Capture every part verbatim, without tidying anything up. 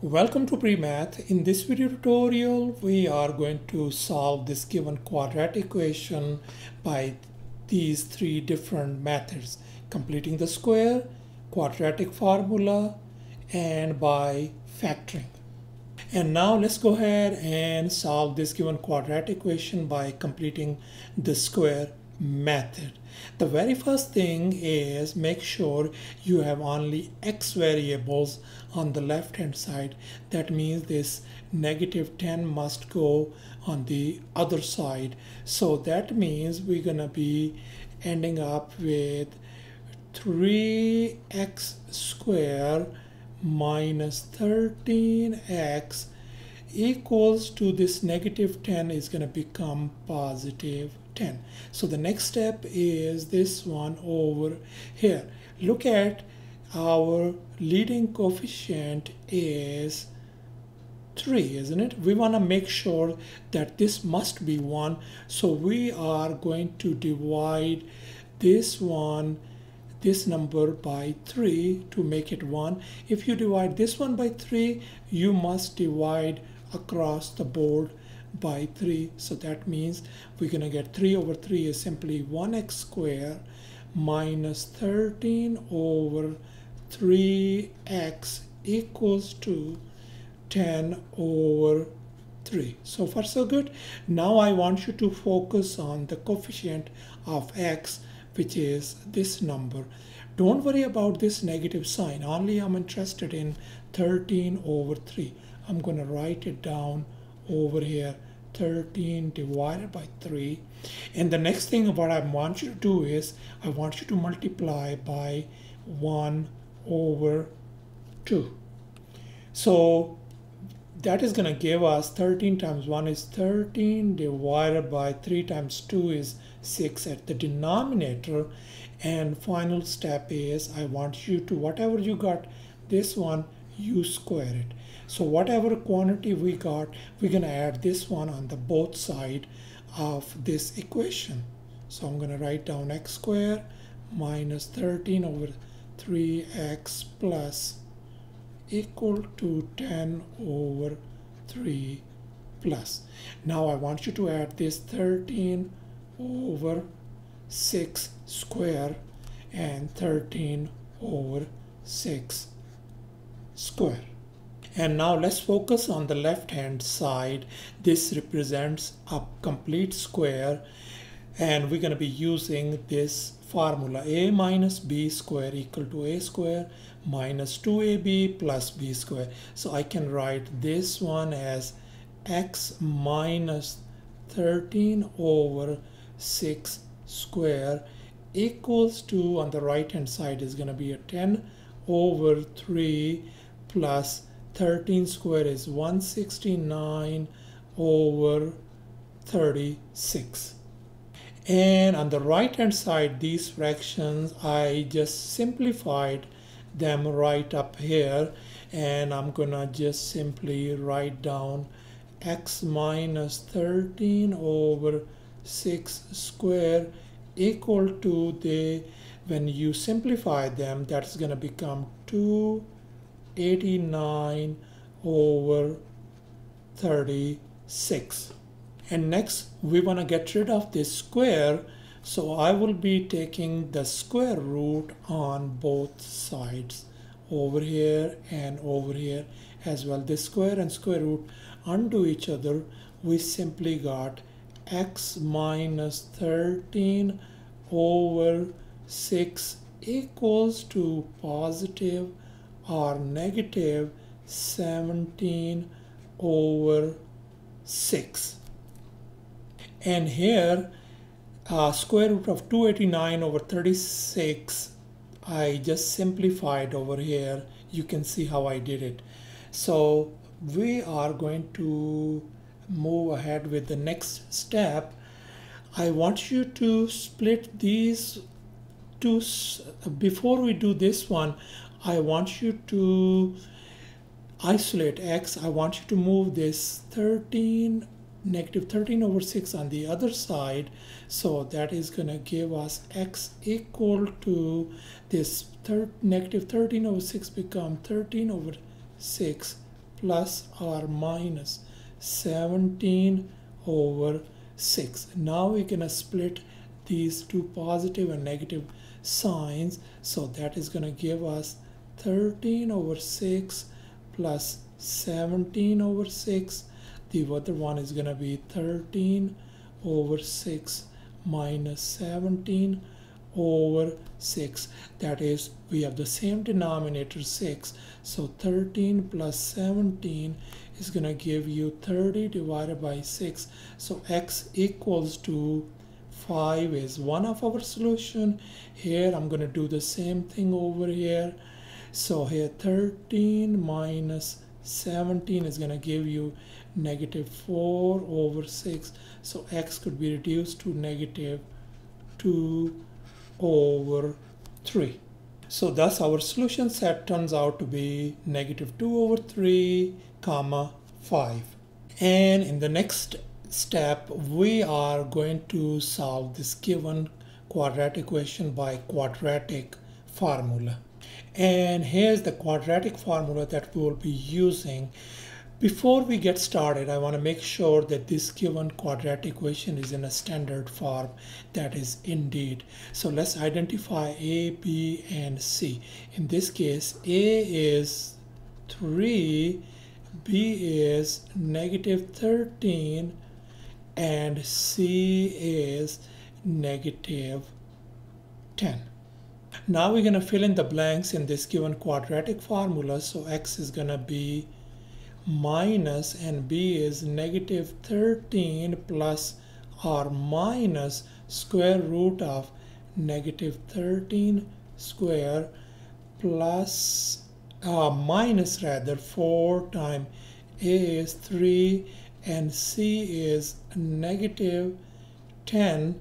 Welcome to PreMath. In this video tutorial, we are going to solve this given quadratic equation by these three different methods: completing the square, quadratic formula, and by factoring. And now let's go ahead and solve this given quadratic equation by completing the square method. The very first thing is make sure you have only x variables on the left hand side. That means this negative ten must go on the other side. So that means we're gonna be ending up with three x squared minus thirteen x equals to this negative ten is going to become positive ten. So the next step is this one over here. Look at our leading coefficient is three, isn't it? We want to make sure that this must be one. So we are going to divide this one, this number by three to make it one. If you divide this one by three, you must divide across the board by three. So that means we're going to get three over three is simply one x squared minus thirteen over three x equals to ten over three. So far so good. Now I want you to focus on the coefficient of x, which is this number. Don't worry about this negative sign. Only I'm interested in thirteen over three. I'm going to write it down over here, thirteen divided by three. And the next thing what I want you to do is I want you to multiply by one over two. So that is going to give us thirteen times one is thirteen divided by three times two is six at the denominator. And final step is I want you to, whatever you got, this one, you square it. So whatever quantity we got, we're going to add this one on the both side of this equation. So I'm going to write down x squared minus thirteen over three x plus equal to ten over three plus. Now I want you to add this thirteen over six square and thirteen over six square. And now let's focus on the left hand side. This represents a complete square, and we're going to be using this formula: a minus b square equal to a square minus two a b plus b square. So I can write this one as x minus thirteen over six square equals to, on the right hand side is going to be a ten over three plus thirteen square is one sixty-nine over thirty-six. And on the right hand side, these fractions, I just simplified them right up here, and I'm gonna just simply write down x minus thirteen over six square equal to the, when you simplify them, that's gonna become two eighty-nine over thirty-six. And next we want to get rid of this square, so I will be taking the square root on both sides, over here and over here as well. This square and square root undo each other. We simply got x minus thirteen over six equals to positive or negative seventeen over six. And here, uh, square root of two eighty-nine over thirty-six, I just simplified over here. You can see how I did it. So we are going to move ahead with the next step. I want you to split these two. Before we do this one, I want you to isolate x. I want you to move this thirteen negative thirteen over six on the other side. So that is going to give us x equal to this negative thirteen over six become thirteen over six plus or minus seventeen over six. Now we can split these two positive and negative signs, so that is going to give us thirteen over six plus seventeen over six. The other one is going to be thirteen over six minus seventeen over six. That is, we have the same denominator six, so thirteen plus seventeen is going to give you thirty divided by six, so x equals to five is one of our solution. Here I'm going to do the same thing over here, so here thirteen minus seventeen is going to give you negative four over six, so x could be reduced to negative two over three. So thus our solution set turns out to be negative two over three comma five. And in the next step we are going to solve this given quadratic equation by quadratic formula. And here's the quadratic formula that we will be using. Before we get started, I want to make sure that this given quadratic equation is in a standard form, that is indeed. So let's identify A, B, and C. In this case, A is three, B is negative thirteen, and C is negative ten. Now we're going to fill in the blanks in this given quadratic formula. So x is going to be minus, and b is negative thirteen plus or minus square root of negative thirteen square plus uh, minus rather four times a is three and c is negative ten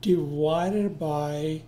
divided by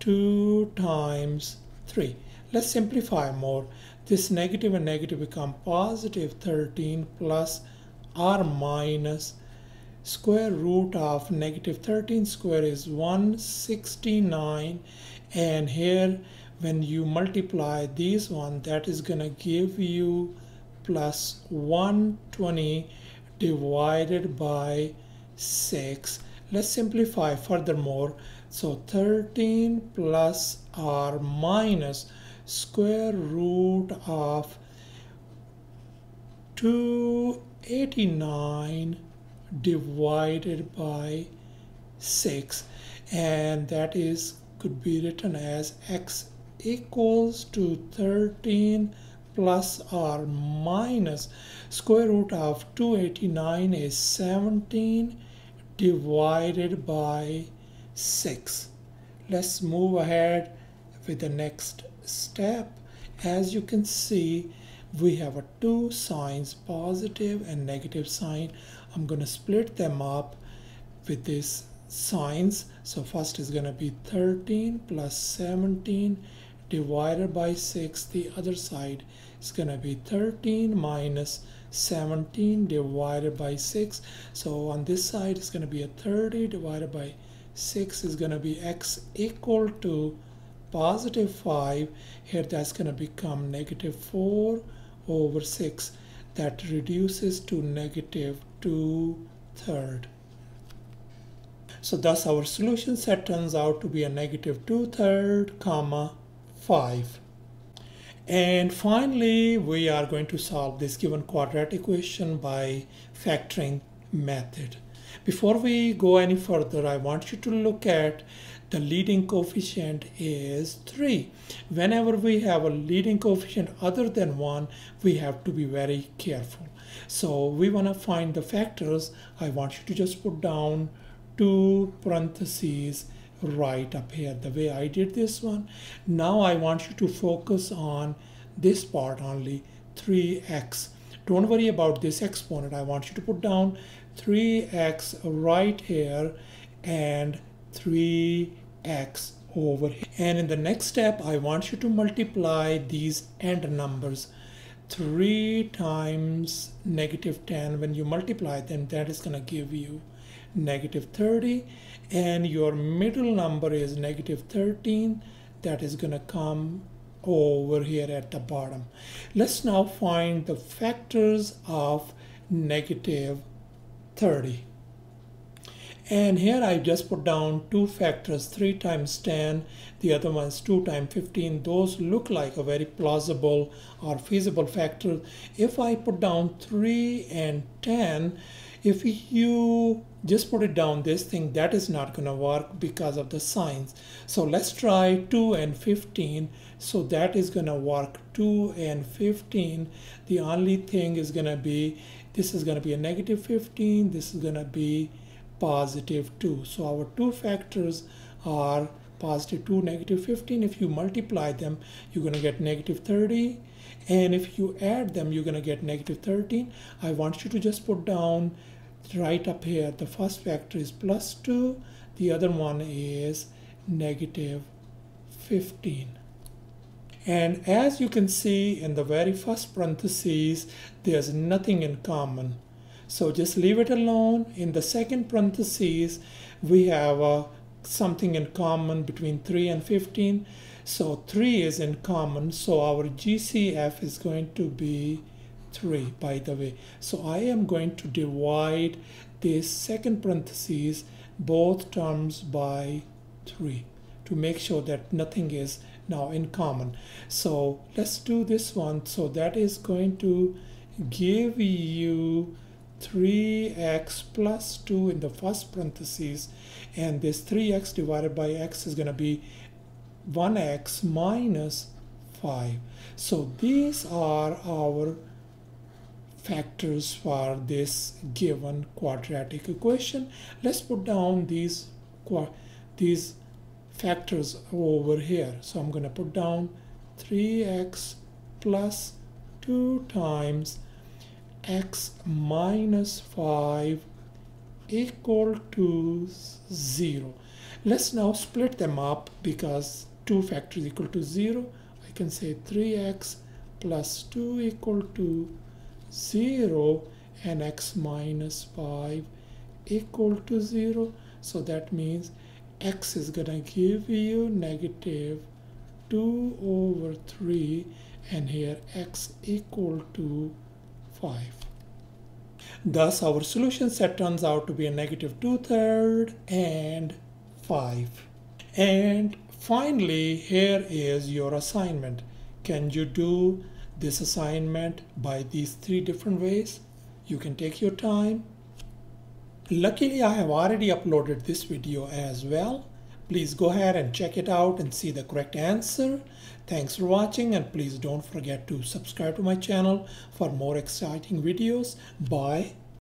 two times three. Let's simplify more. This negative and negative become positive thirteen plus or minus square root of negative thirteen square is one hundred sixty-nine, and here when you multiply these one, that is going to give you plus one hundred twenty divided by six. Let's simplify furthermore. So thirteen plus or minus square root of two hundred eighty-nine divided by six, and that is could be written as x equals to thirteen plus or minus square root of two hundred eighty-nine is seventeen divided by six. Let's move ahead with the next step. As you can see, we have a two signs, positive and negative sign. I'm going to split them up with these signs. So first is going to be thirteen plus seventeen divided by six. The other side is going to be thirteen minus seventeen divided by six. So on this side it's going to be a thirty divided by six is going to be x equal to positive five. Here that's going to become negative four over six. That reduces to negative two thirds. So thus our solution set turns out to be a negative two thirds comma five. And finally we are going to solve this given quadratic equation by factoring method. Before we go any further, I want you to look at the leading coefficient is three. Whenever we have a leading coefficient other than one, we have to be very careful. So we want to find the factors. I want you to just put down two parentheses right up here, the way I did this one. Now I want you to focus on this part only, three x. Don't worry about this exponent. I want you to put down three x right here and three x over here. And in the next step I want you to multiply these end numbers. three times negative ten, when you multiply them, that is going to give you negative thirty, and your middle number is negative thirteen. That is going to come over here at the bottom. Let's now find the factors of negative thirty. And here I just put down two factors, three times ten, the other one's two times fifteen. Those look like a very plausible or feasible factor. If I put down three and ten, if you just put it down this thing, that is not going to work because of the signs. So let's try two and fifteen. So that is going to work, two and fifteen. The only thing is going to be, this is going to be a negative fifteen, this is going to be positive two. So our two factors are positive two, negative fifteen. If you multiply them, you're going to get negative thirty. And if you add them, you're going to get negative thirteen. I want you to just put down right up here, the first factor is plus two, the other one is negative fifteen. And as you can see in the very first parentheses, there's nothing in common. So just leave it alone. In the second parentheses, we have uh, something in common between three and fifteen. So three is in common, so our G C F is going to be three, by the way. So I am going to divide this second parentheses, both terms, by three to make sure that nothing is now in common. So let's do this one. So that is going to give you three x plus two in the first parentheses, and this three x divided by x is going to be one x minus five. So these are our factors for this given quadratic equation. Let's put down these these factors over here. So I'm going to put down three x plus two times x minus five equal to zero. Let's now split them up because two factors equal to zero. I can say three x plus two equal to zero and x minus five equal to zero. So that means x is going to give you negative two over three, and here x equal to five. Thus our solution set turns out to be a negative two thirds and five. And finally, here is your assignment. Can you do this assignment by these three different ways? You can take your time. Luckily, I have already uploaded this video as well. Please go ahead and check it out and see the correct answer. Thanks for watching, and please don't forget to subscribe to my channel for more exciting videos. Bye.